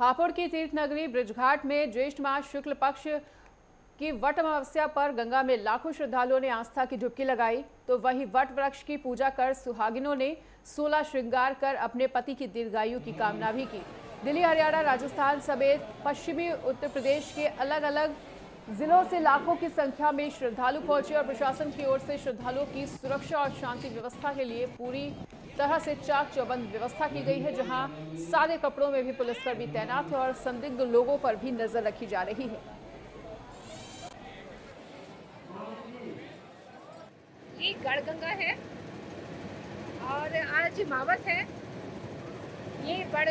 हापुड़ की तीर्थ नगरी ब्रिजघाट में ज्येष्ठ मास शुक्ल पक्ष की वट अमावस्या पर गंगा में लाखों श्रद्धालुओं ने आस्था की डुबकी लगाई, तो वहीं वट वृक्ष की पूजा कर सुहागिनों ने 16 श्रृंगार कर अपने पति की दीर्घायु की कामना भी की। दिल्ली, हरियाणा, राजस्थान समेत पश्चिमी उत्तर प्रदेश के अलग अलग जिलों से लाखों की संख्या में श्रद्धालु पहुंचे और प्रशासन की ओर से श्रद्धालुओं की सुरक्षा और शांति व्यवस्था के लिए पूरी तरह से चाक चौबंद व्यवस्था की गई है, जहां सादे कपड़ों में भी पुलिसकर्मी तैनात है और संदिग्ध लोगों पर भी नजर रखी जा रही है। ये गढ़ गंगा है और आज मावस है, ये बड़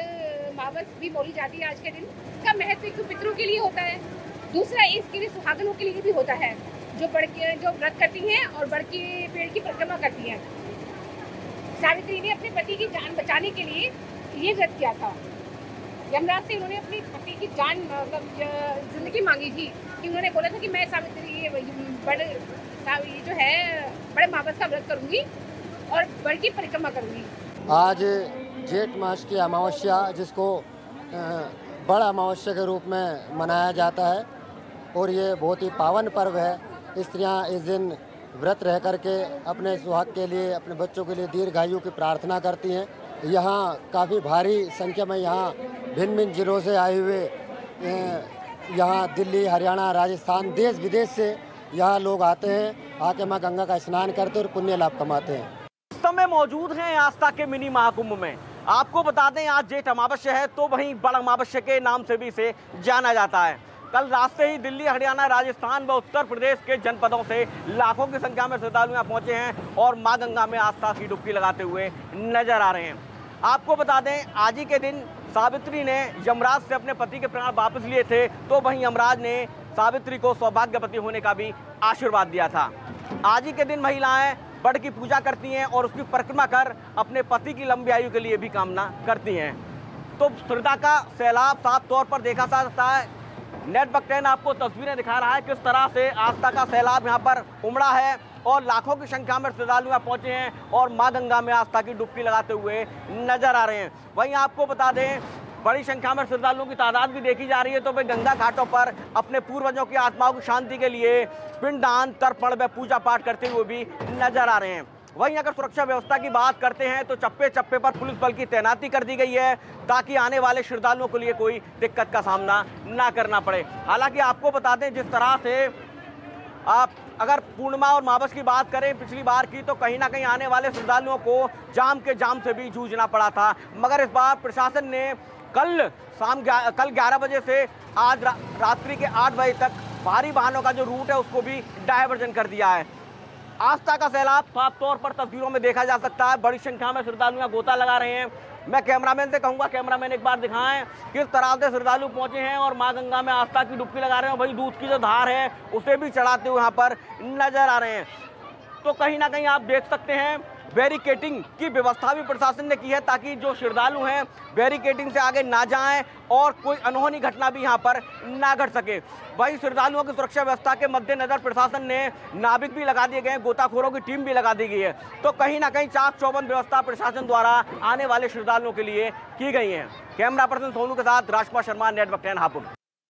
मावस भी बोली जाती है। आज के दिन इसका महत्व पितरों के लिए होता है, दूसरा इसके लिए सुहागनों के लिए भी होता है जो व्रत करती हैं और बड़ के पेड़ की परिक्रमा करती हैं। सावित्री ने अपने पति की जान बचाने के लिए ये व्रत किया था। यमराज से उन्होंने अपने पति की जान मतलब जिंदगी मांगी थी कि उन्होंने बोला था कि मैं सावित्री ये जो है बड़े मावस का व्रत करूँगी और बड़ की परिक्रमा करूँगी। आज जेठ मास की अमावस्या, जिसको बड़ा अमावस्या के रूप में मनाया जाता है, और ये बहुत ही पावन पर्व है। स्त्रियाँ इस दिन व्रत रह करके अपने सुहाग के लिए, अपने बच्चों के लिए दीर्घायु की प्रार्थना करती हैं। यहाँ काफ़ी भारी संख्या में यहाँ भिन्न भिन्न जिलों से आए हुए, यहाँ दिल्ली, हरियाणा, राजस्थान, देश विदेश से यहाँ लोग आते हैं, आके माँ गंगा का स्नान करते और पुण्य लाभ कमाते हैं। वास्तव में मौजूद हैं आस्था के मिनी महाकुंभ में। आपको बता दें आज जेठ अमावस्या है, तो वहीं बड़ अमावस्या के नाम से भी इसे जाना जाता है। कल रात से ही दिल्ली, हरियाणा, राजस्थान व उत्तर प्रदेश के जनपदों से लाखों की संख्या में श्रद्धालु यहाँ पहुँचे हैं और माँ गंगा में आस्था की डुबकी लगाते हुए नजर आ रहे हैं। आपको बता दें आज ही के दिन सावित्री ने यमराज से अपने पति के प्राण वापस लिए थे, तो वहीं यमराज ने सावित्री को सौभाग्यवती होने का भी आशीर्वाद दिया था। आज ही के दिन महिलाएँ बड़ की पूजा करती हैं और उसकी परिक्रमा कर अपने पति की लंबी आयु के लिए भी कामना करती हैं। तो श्रद्धा का सैलाब साफ तौर पर देखा जा सकता है। नेटवर्क10 आपको तस्वीरें दिखा रहा है किस तरह से आस्था का सैलाब यहाँ पर उमड़ा है और लाखों की संख्या में श्रद्धालु यहाँ पहुँचे हैं और माँ गंगा में आस्था की डुबकी लगाते हुए नजर आ रहे हैं। वहीं आपको बता दें बड़ी संख्या में श्रद्धालुओं की तादाद भी देखी जा रही है, तो वे गंगा घाटों पर अपने पूर्वजों की आत्माओं की शांति के लिए पिंडदान, तर्पण व पूजा पाठ करते हुए भी नजर आ रहे हैं। वहीं अगर सुरक्षा व्यवस्था की बात करते हैं तो चप्पे चप्पे पर पुलिस बल की तैनाती कर दी गई है, ताकि आने वाले श्रद्धालुओं के लिए कोई दिक्कत का सामना ना करना पड़े। हालांकि आपको बता दें जिस तरह से आप अगर पूर्णिमा और मावस की बात करें पिछली बार की, तो कहीं ना कहीं आने वाले श्रद्धालुओं को जाम के जाम से भी जूझना पड़ा था, मगर इस बार प्रशासन ने कल 11 बजे से आज रात्रि के 8 बजे तक भारी वाहनों का जो रूट है उसको भी डायवर्जन कर दिया है। आस्था का सैलाब साफ तौर पर तस्वीरों में देखा जा सकता है, बड़ी संख्या में श्रद्धालु यहाँ गोता लगा रहे हैं। मैं कैमरामैन से कहूँगा कैमरामैन एक बार दिखाएं किस तरह से श्रद्धालु पहुँचे हैं और माँ गंगा में आस्था की डुबकी लगा रहे हैं, वहीं दूध की जो धार है उसे भी चढ़ाते हुए यहाँ पर नजर आ रहे हैं। तो कहीं ना कहीं आप देख सकते हैं बैरिकेटिंग की व्यवस्था भी प्रशासन ने की है, ताकि जो श्रद्धालु हैं बैरिकेटिंग से आगे ना जाएं और कोई अनहोनी घटना भी यहां पर ना घट सके। वहीं श्रद्धालुओं की सुरक्षा व्यवस्था के मद्देनज़र प्रशासन ने नाविक भी लगा दिए गए, गोताखोरों की टीम भी लगा दी गई है। तो कहीं ना कहीं चाक चौबंद व्यवस्था प्रशासन द्वारा आने वाले श्रद्धालुओं के लिए की गई है। कैमरा पर्सन सोनू के साथ राजकुमार शर्मा, नेटवर्क10 हापुड़।